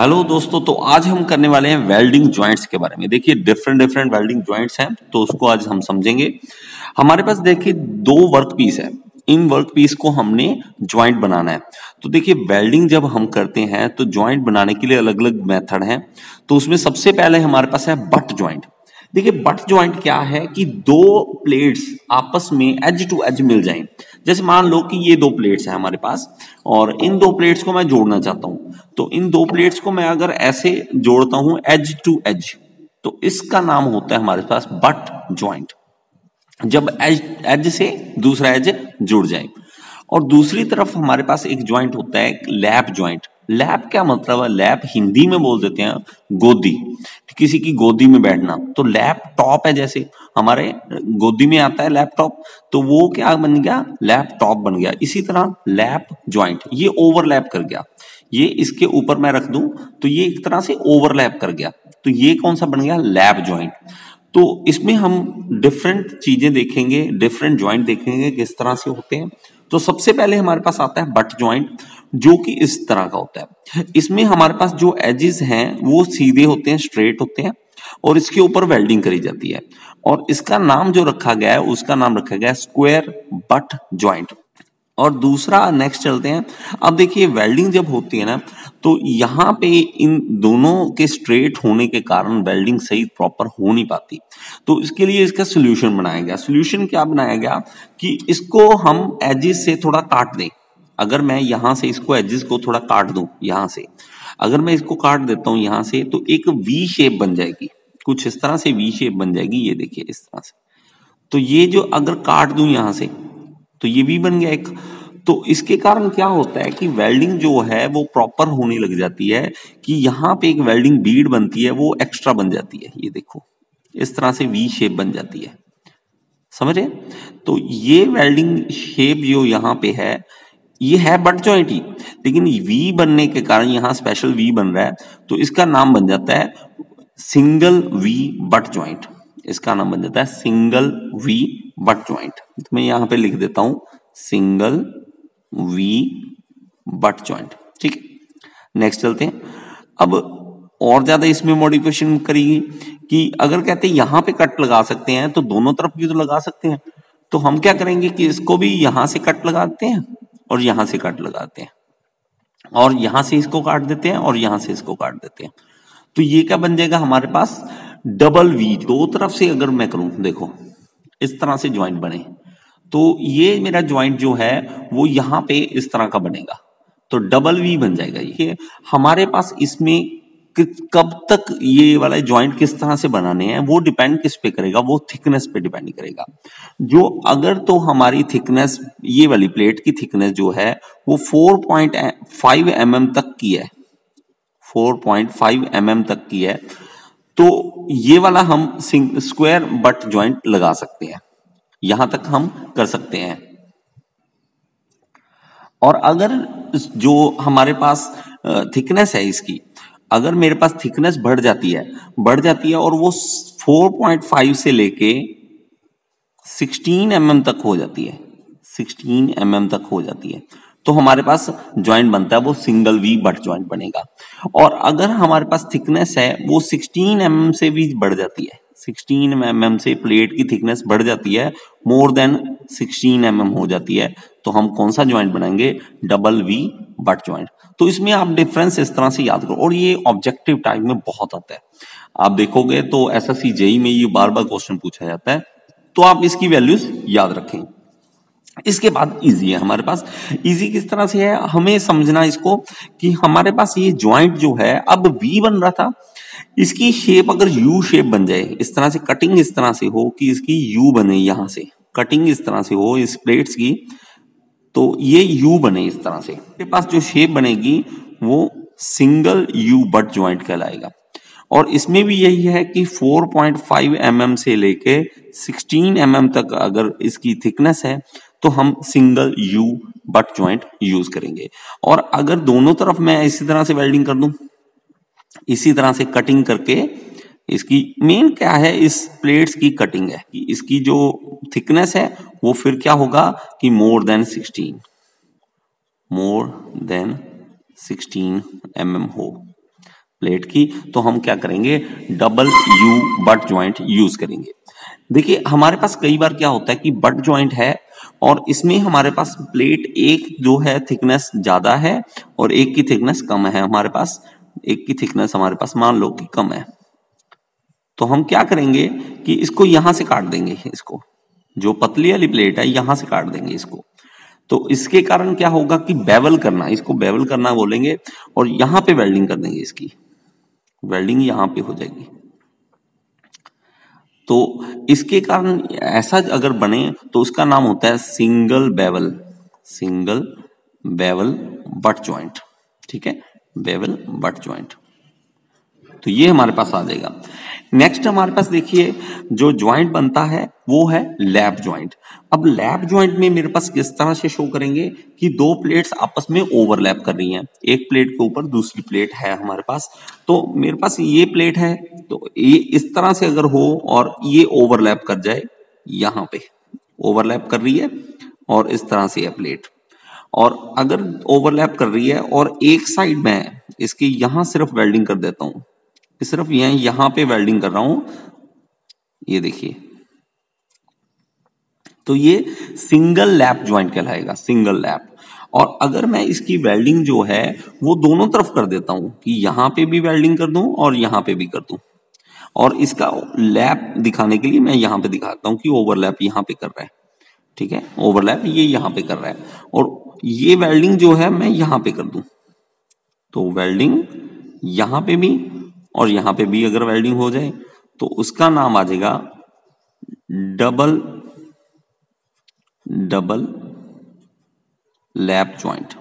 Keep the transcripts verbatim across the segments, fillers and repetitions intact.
Hello दोस्तों, तो आज हम करने वाले हैं वेल्डिंग ज्वाइंट्स के बारे में। देखिए डिफरेंट डिफरेंट वेल्डिंग ज्वाइंट्स हैं, तो उसको आज हम समझेंगे। हमारे पास देखिए दो वर्क पीस है, इन वर्क पीस को हमने ज्वाइंट बनाना है। तो देखिए वेल्डिंग जब हम करते हैं तो ज्वाइंट बनाने के लिए अलग अलग मेथड हैं। तो उसमें सबसे पहले हमारे पास है बट ज्वाइंट। देखिए बट ज्वाइंट क्या है कि दो प्लेट्स आपस में एज टू एज मिल जाएं। जैसे मान लो कि ये दो प्लेट्स हैं हमारे पास और इन दो प्लेट्स को मैं जोड़ना चाहता हूं, तो इन दो प्लेट्स को मैं अगर ऐसे जोड़ता हूं एज टू एज, तो इसका नाम होता है हमारे पास बट ज्वाइंट। जब एज एज से दूसरा एज जुड़ जाए। और दूसरी तरफ हमारे पास एक ज्वाइंट होता है लैप ज्वाइंट। लैप क्या मतलब है? लैप हिंदी में बोल देते हैं गोदी, किसी की गोदी में बैठना। तो लैपटॉप है, जैसे हमारे गोदी में आता है लैपटॉप, तो वो क्या बन गया? लैपटॉप बन गया। इसी तरह लैप ज्वाइंट, ये ओवरलैप कर गया, ये इसके ऊपर मैं रख दूं तो ये एक तरह से ओवरलैप कर गया, तो ये कौन सा बन गया? Lap joint. तो इसमें हम डिफरेंट चीजें देखेंगे, डिफरेंट ज्वाइंट देखेंगे किस तरह से होते हैं। तो सबसे पहले हमारे पास आता है बट ज्वाइंट, जो कि इस तरह का होता है। इसमें हमारे पास जो एजेस हैं वो सीधे होते हैं, स्ट्रेट होते हैं, और इसके ऊपर वेल्डिंग करी जाती है। और इसका नाम जो रखा गया है उसका नाम रखा गया है स्क्वायर बट ज्वाइंट। और दूसरा नेक्स्ट चलते हैं। अब देखिए वेल्डिंग जब होती है ना, तो यहाँ पे इन दोनों के स्ट्रेट होने के कारण वेल्डिंग सही प्रॉपर हो नहीं पाती। तो इसके लिए इसका सोल्यूशन बनाया गया। सोल्यूशन क्या बनाया गया कि इसको हम एजेस से थोड़ा काट दें। अगर मैं यहाँ से इसको एजेस को थोड़ा काट दूं, यहाँ से अगर मैं इसको काट देता हूँ यहाँ से, तो एक वी शेप बन जाएगी, कुछ इस तरह से वी शेप बन जाएगी। ये देखिए इस तरह से, तो ये जो अगर काट दूं यहाँ से, तो ये वी बन गया एक। तो इसके कारण क्या होता है कि वेल्डिंग जो है वो प्रॉपर होने लग जाती है, कि यहाँ पे एक वेल्डिंग बीड बनती है वो एक्स्ट्रा बन जाती है। ये देखो इस तरह से वी शेप बन जाती है, समझे? तो ये वेल्डिंग शेप जो यहाँ पे है ये है बट ज्वाइंट ही, लेकिन वी बनने के कारण यहाँ स्पेशल वी बन रहा है, तो इसका नाम बन जाता है सिंगल वी बट ज्वाइंट। इसका नाम बन जाता है सिंगल वी बट ज्वाइंट। तो मैं यहाँ पे लिख देता हूं सिंगल वी बट ज्वाइंट, ठीक है। नेक्स्ट चलते हैं। अब और ज्यादा इसमें मॉडिफिकेशन करेगी कि अगर कहते हैं यहाँ पे कट लगा सकते हैं, तो दोनों तरफ भी तो लगा सकते हैं। तो हम क्या करेंगे कि इसको भी यहाँ से कट लगाते हैं और यहां से काट लगाते हैं, और यहां से इसको काट देते हैं और यहां से इसको काट देते हैं। तो ये क्या बन जाएगा हमारे पास? Double we. दो तरफ से अगर मैं करूं, देखो इस तरह से ज्वाइंट बने, तो ये मेरा ज्वाइंट जो है वो यहां पे इस तरह का बनेगा, तो डबल वी बन जाएगा। ये हमारे पास इसमें कब तक ये वाला ज्वाइंट किस तरह से बनाने हैं वो डिपेंड किस पे करेगा? वो थिकनेस पे डिपेंड करेगा। जो अगर तो हमारी थिकनेस, ये वाली प्लेट की थिकनेस जो है वो चार पॉइंट पाँच एम एम तक की है, चार पॉइंट पाँच एम एम तक की है, तो ये वाला हम स्क्वायर बट ज्वाइंट लगा सकते हैं, यहां तक हम कर सकते हैं। और अगर जो हमारे पास थिकनेस है इसकी, अगर मेरे पास थिकनेस बढ़ जाती है बढ़ जाती है और वो चार पॉइंट पाँच से लेके सोलह एम एम तक हो जाती है, सोलह एम एम तक हो जाती है, तो हमारे पास ज्वाइंट बनता है वो सिंगल वी बट ज्वाइंट बनेगा। और अगर हमारे पास थिकनेस है वो सोलह एम एम से भी बढ़ जाती है, सोलह एम एम से प्लेट की थिकनेस बढ़ जाती है, मोर देन सोलह एम एम हो जाती है, तो हम कौन सा ज्वाइंट बनाएंगे? Double V butt joint. तो इसमें आप डिफरेंस इस तरह से याद करो, और ये ऑब्जेक्टिव टाइप में बहुत आता है। आप देखोगे तो एसएससी जेई में ये बार बार क्वेश्चन पूछा जाता है, तो आप इसकी वैल्यूज याद रखें। इसके बाद इजी है हमारे पास। इजी किस तरह से है हमें समझना इसको, कि हमारे पास ये ज्वाइंट जो है अब वी बन रहा था, इसकी शेप अगर यू शेप बन जाए, इस तरह से कटिंग इस तरह से हो कि इसकी यू बने, यहां से कटिंग इस तरह से हो इस प्लेट्स की, तो ये यू बने इस तरह से। मेरे पास जो शेप बनेगी वो सिंगल यू बट ज्वाइंट कहलाएगा। और इसमें भी यही है कि चार पॉइंट पाँच एम एम से लेके सोलह एम एम तक अगर इसकी थिकनेस है, तो हम single U butt joint use करेंगे। और अगर दोनों तरफ मैं इसी तरह से वेल्डिंग कर दूं, इसी तरह से कटिंग करके, इसकी मेन क्या है? इस प्लेट्स की कटिंग है, इसकी जो थिकनेस है वो फिर क्या होगा कि मोर देन सोलह, मोर देन सोलह एम एम हो। प्लेट की, तो हम क्या करेंगे, double U butt joint use करेंगे। देखिए हमारे पास कई बार क्या होता है कि बट ज्वाइंट है और इसमें हमारे पास प्लेट एक जो है थिकनेस ज्यादा है और एक की थिकनेस कम है, हमारे पास एक की थिकनेस हमारे पास मान लो कि कम है, तो हम क्या करेंगे कि इसको यहां से काट देंगे, इसको जो पतली वाली प्लेट है यहां से काट देंगे इसको, तो इसके कारण क्या होगा कि बेवल करना, इसको बेवल करना बोलेंगे और यहां पे वेल्डिंग कर देंगे, इसकी वेल्डिंग यहां पे हो जाएगी। तो इसके कारण ऐसा अगर बने तो उसका नाम होता है single bevel, single bevel butt joint, ठीक है, बेवल बट ज्वाइंट। तो ये हमारे पास आ जाएगा। नेक्स्ट हमारे पास देखिए जो ज्वाइंट बनता है वो है लैप ज्वाइंट। अब लैप ज्वाइंट में मेरे पास किस तरह से शो करेंगे कि दो प्लेट्स आपस में ओवरलैप कर रही हैं, एक प्लेट के ऊपर दूसरी प्लेट है हमारे पास, तो मेरे पास ये प्लेट है, तो ये इस तरह से अगर हो और ये ओवरलैप कर जाए, यहाँ पे ओवरलैप कर रही है और इस तरह से है प्लेट, और अगर ओवरलैप कर रही है और एक साइड में इसकी यहाँ सिर्फ वेल्डिंग कर देता हूँ, सिर्फ यह यहां पे वेल्डिंग कर रहा हूं, ये देखिए, तो ये सिंगल लैप ज्वाइंट कहलाएगा, सिंगल लैप। और अगर मैं इसकी वेल्डिंग जो है वो दोनों तरफ कर देता हूं कि यहां पे भी वेल्डिंग कर दूं और यहां पे भी कर दूं, और इसका लैप दिखाने के लिए मैं यहां पे दिखाता हूं कि ओवरलैप यहां पे कर रहा है, ठीक है, ओवरलैप ये यहां पे कर रहा है और ये वेल्डिंग जो है मैं यहां पे कर दूं, तो वेल्डिंग यहां पे भी और यहां पे भी अगर वेल्डिंग हो जाए तो उसका नाम आ जाएगा डबल डबल लैप ज्वाइंट।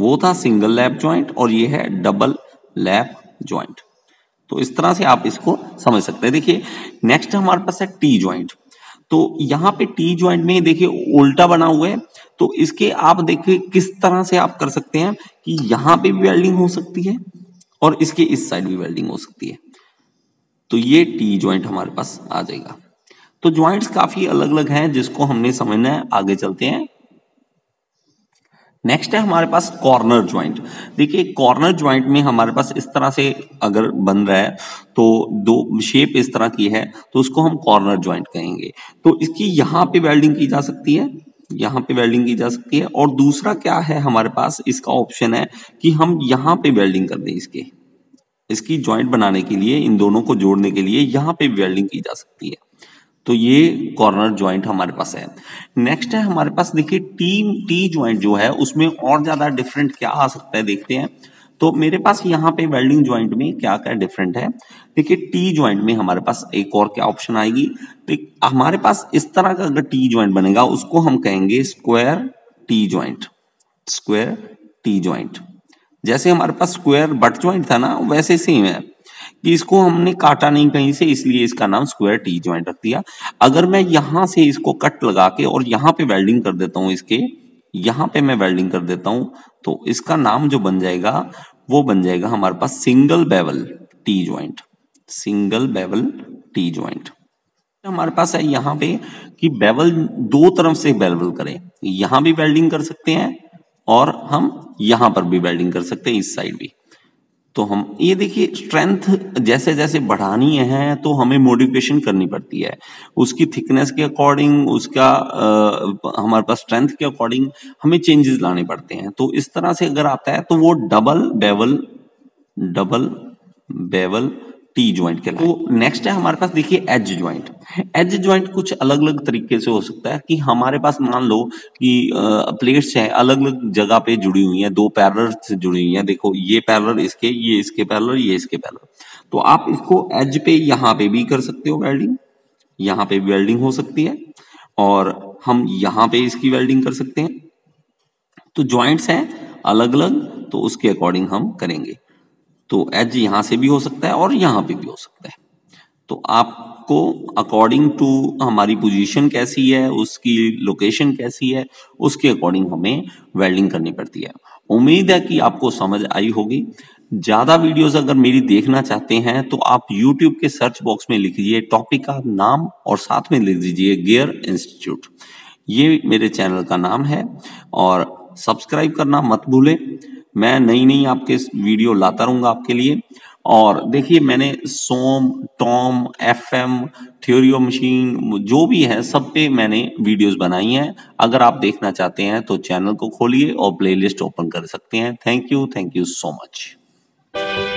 वो था सिंगल लैप ज्वाइंट और ये है डबल लैप ज्वाइंट। तो इस तरह से आप इसको समझ सकते हैं। देखिए नेक्स्ट हमारे पास है टी ज्वाइंट। तो यहाँ पे टी ज्वाइंट में देखिए उल्टा बना हुआ है, तो इसके आप देखिए किस तरह से आप कर सकते हैं कि यहां पे भी वेल्डिंग हो सकती है और इसके इस साइड भी वेल्डिंग हो सकती है, तो ये टी ज्वाइंट हमारे पास आ जाएगा। तो ज्वाइंट्स काफी अलग अलग हैं जिसको हमने समझना है। आगे चलते हैं। नेक्स्ट है हमारे पास कॉर्नर ज्वाइंट। देखिए कॉर्नर ज्वाइंट में हमारे पास इस तरह से अगर बन रहा है तो दो शेप इस तरह की है तो उसको हम कॉर्नर ज्वाइंट कहेंगे। तो इसकी यहाँ पे वेल्डिंग की जा सकती है, यहाँ पे वेल्डिंग की जा सकती है, और दूसरा क्या है हमारे पास इसका ऑप्शन है कि हम यहाँ पे वेल्डिंग कर दें। इसके इसकी ज्वाइंट बनाने के लिए, इन दोनों को जोड़ने के लिए यहाँ पे वेल्डिंग की जा सकती है। तो ये कॉर्नर ज्वाइंट हमारे पास है। नेक्स्ट है हमारे पास देखिए टी टी ज्वाइंट जो है उसमें और ज्यादा डिफरेंट क्या आ सकता है, देखते हैं। तो मेरे पास यहाँ पे वेल्डिंग ज्वाइंट में क्या क्या डिफरेंट है। देखिए टी ज्वाइंट में हमारे पास एक और क्या ऑप्शन आएगी, तो हमारे पास इस तरह का अगर टी ज्वाइंट बनेगा उसको हम कहेंगे square T joint, square T joint. जैसे हमारे पास स्क्वायर बट ज्वाइंट था ना, वैसे सेम है कि इसको हमने काटा नहीं कहीं से, इसलिए इसका नाम स्क्वायर टी ज्वाइंट रख दिया। अगर मैं यहां से इसको कट लगा के और यहाँ पे वेल्डिंग कर देता हूँ, इसके यहाँ पे मैं वेल्डिंग कर देता हूं, तो इसका नाम जो बन जाएगा वो बन जाएगा हमारे पास single bevel T joint, single bevel T joint. हमारे पास है यहाँ पे कि बेवल दो तरफ से बेवल करें, यहां भी वेल्डिंग कर सकते हैं और हम यहां पर भी वेल्डिंग कर सकते हैं, इस साइड भी। तो हम ये देखिए स्ट्रेंथ जैसे जैसे बढ़ानी है तो हमें मॉडिफिकेशन करनी पड़ती है, उसकी थिकनेस के अकॉर्डिंग, उसका आ, हमारे पास स्ट्रेंथ के अकॉर्डिंग हमें चेंजेस लाने पड़ते हैं। तो इस तरह से अगर आता है तो वो double bevel double bevel T joint के। तो नेक्स्ट है हमारे पास देखिए एज ज्वाइंट। एज ज्वाइंट कुछ अलग अलग तरीके से हो सकता है कि हमारे पास मान लो कि प्लेट्स हैं अलग अलग जगह पे जुड़ी हुई हैं, दो पैरेलल से जुड़ी हुई हैं। देखो ये पैरेलल इसके, ये इसके पैरेलल, ये इसके पैरेलल, तो आप इसको एज पे यहाँ पे भी कर सकते हो वेल्डिंग, यहाँ पे भी वेल्डिंग हो सकती है और हम यहाँ पे इसकी वेल्डिंग कर सकते हैं। तो ज्वाइंट्स हैं अलग अलग, तो उसके अकॉर्डिंग हम करेंगे। तो एज यहां से भी हो सकता है और यहां पे भी हो सकता है। तो आपको अकॉर्डिंग टू हमारी पोजीशन कैसी है, उसकी लोकेशन कैसी है, उसके अकॉर्डिंग हमें वेल्डिंग करनी पड़ती है। उम्मीद है कि आपको समझ आई होगी। ज्यादा वीडियोस अगर मेरी देखना चाहते हैं तो आप यूट्यूब के सर्च बॉक्स में लिख दीजिए टॉपिक का नाम और साथ में लिख दीजिए गियर इंस्टीट्यूट, ये मेरे चैनल का नाम है। और सब्सक्राइब करना मत भूलें। मैं नई नई आपके वीडियो लाता रहूंगा आपके लिए। और देखिए मैंने SOM, TOM, FM, theory of machine जो भी है सब पे मैंने वीडियोस बनाई हैं। अगर आप देखना चाहते हैं तो चैनल को खोलिए और प्लेलिस्ट ओपन कर सकते हैं। Thank you, thank you so much.